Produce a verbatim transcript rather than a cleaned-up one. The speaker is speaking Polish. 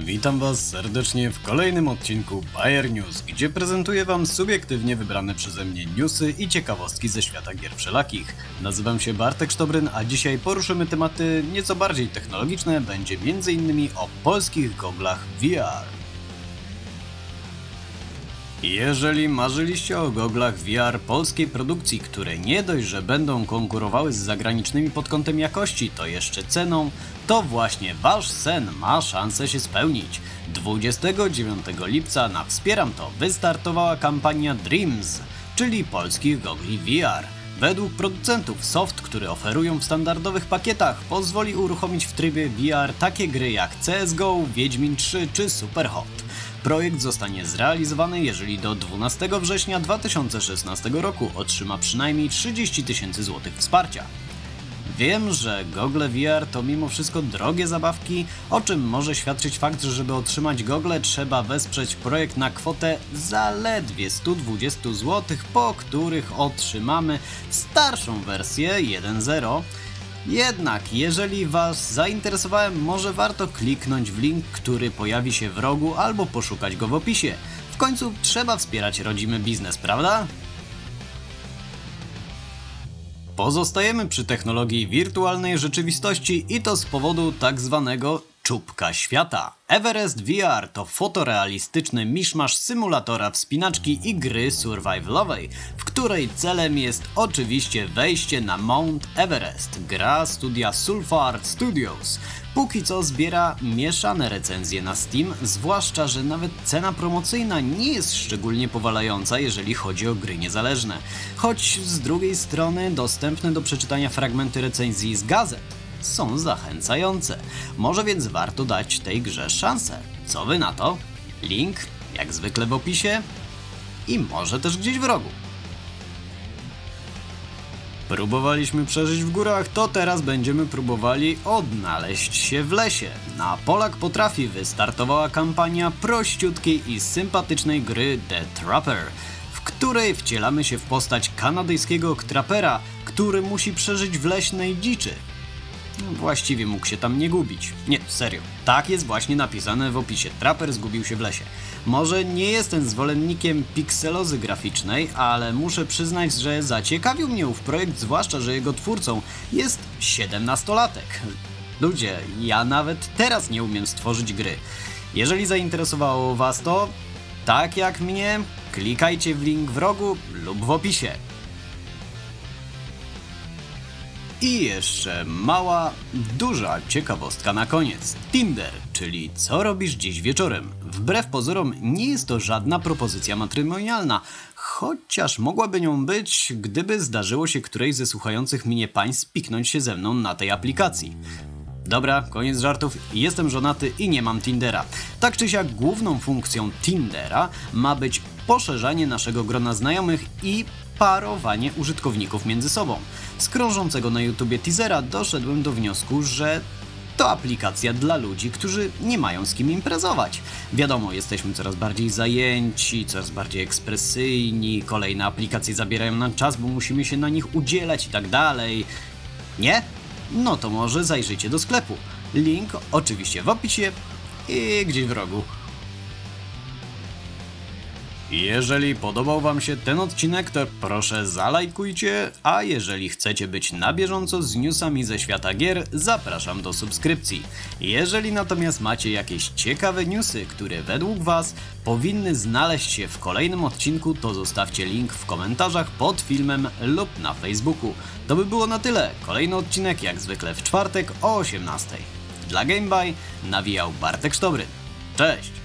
Witam Was serdecznie w kolejnym odcinku ByRnews, gdzie prezentuję Wam subiektywnie wybrane przeze mnie newsy i ciekawostki ze świata gier wszelakich. Nazywam się Bartek Sztobryn, a dzisiaj poruszymy tematy nieco bardziej technologiczne, będzie między innymi o polskich goglach V R. Jeżeli marzyliście o goglach V R polskiej produkcji, które nie dość, że będą konkurowały z zagranicznymi pod kątem jakości, to jeszcze ceną, to właśnie Wasz sen ma szansę się spełnić. dwudziestego dziewiątego lipca na Wspieram To wystartowała kampania Dreams, czyli polskich gogli V R. Według producentów soft, który oferują w standardowych pakietach, pozwoli uruchomić w trybie V R takie gry jak C S G O, Wiedźmin trzy czy Superhot. Projekt zostanie zrealizowany, jeżeli do dwunastego września dwa tysiące szesnastego roku otrzyma przynajmniej trzydzieści tysięcy złotych wsparcia. Wiem, że gogle V R to mimo wszystko drogie zabawki, o czym może świadczyć fakt, że żeby otrzymać gogle trzeba wesprzeć projekt na kwotę zaledwie stu dwudziestu złotych, po których otrzymamy starszą wersję jeden zero. Jednak jeżeli Was zainteresowałem, może warto kliknąć w link, który pojawi się w rogu, albo poszukać go w opisie. W końcu trzeba wspierać rodzimy biznes, prawda? Pozostajemy przy technologii wirtualnej rzeczywistości i to z powodu tak zwanego czubka świata. Everest V R to fotorealistyczny miszmasz symulatora wspinaczki i gry survivalowej, w której celem jest oczywiście wejście na Mount Everest. Gra studia Sulpho Art Studios póki co zbiera mieszane recenzje na Steam, zwłaszcza że nawet cena promocyjna nie jest szczególnie powalająca, jeżeli chodzi o gry niezależne. Choć z drugiej strony dostępne do przeczytania fragmenty recenzji z gazet są zachęcające. Może więc warto dać tej grze szansę. Co Wy na to? Link jak zwykle w opisie i może też gdzieś w rogu. Próbowaliśmy przeżyć w górach, to teraz będziemy próbowali odnaleźć się w lesie. Na Polak Potrafi wystartowała kampania prościutkiej i sympatycznej gry The Trappers, w której wcielamy się w postać kanadyjskiego trapera, który musi przeżyć w leśnej dziczy. Właściwie mógł się tam nie gubić. Nie, serio. Tak jest właśnie napisane w opisie. Traper zgubił się w lesie. Może nie jestem zwolennikiem pikselozy graficznej, ale muszę przyznać, że zaciekawił mnie ów projekt, zwłaszcza że jego twórcą jest siedemnastolatek. Ludzie, ja nawet teraz nie umiem stworzyć gry. Jeżeli zainteresowało Was to, tak jak mnie, klikajcie w link w rogu lub w opisie. I jeszcze mała, duża ciekawostka na koniec. Tinder, czyli co robisz dziś wieczorem? Wbrew pozorom nie jest to żadna propozycja matrymonialna, chociaż mogłaby nią być, gdyby zdarzyło się którejś ze słuchających mnie pań spiknąć się ze mną na tej aplikacji. Dobra, koniec żartów, jestem żonaty i nie mam Tindera. Tak czy siak główną funkcją Tindera ma być poszerzanie naszego grona znajomych i parowanie użytkowników między sobą. Z krążącego na YouTubie teasera doszedłem do wniosku, że to aplikacja dla ludzi, którzy nie mają z kim imprezować. Wiadomo, jesteśmy coraz bardziej zajęci, coraz bardziej ekspresyjni, kolejne aplikacje zabierają nam czas, bo musimy się na nich udzielać i tak dalej. Nie? No to może zajrzyjcie do sklepu. Link oczywiście w opisie i gdzieś w rogu. Jeżeli podobał Wam się ten odcinek, to proszę zalajkujcie, a jeżeli chcecie być na bieżąco z newsami ze świata gier, zapraszam do subskrypcji. Jeżeli natomiast macie jakieś ciekawe newsy, które według Was powinny znaleźć się w kolejnym odcinku, to zostawcie link w komentarzach pod filmem lub na Facebooku. To by było na tyle. Kolejny odcinek jak zwykle w czwartek o osiemnastej. Dla GameBy nawijał Bartek Sztobryn. Cześć!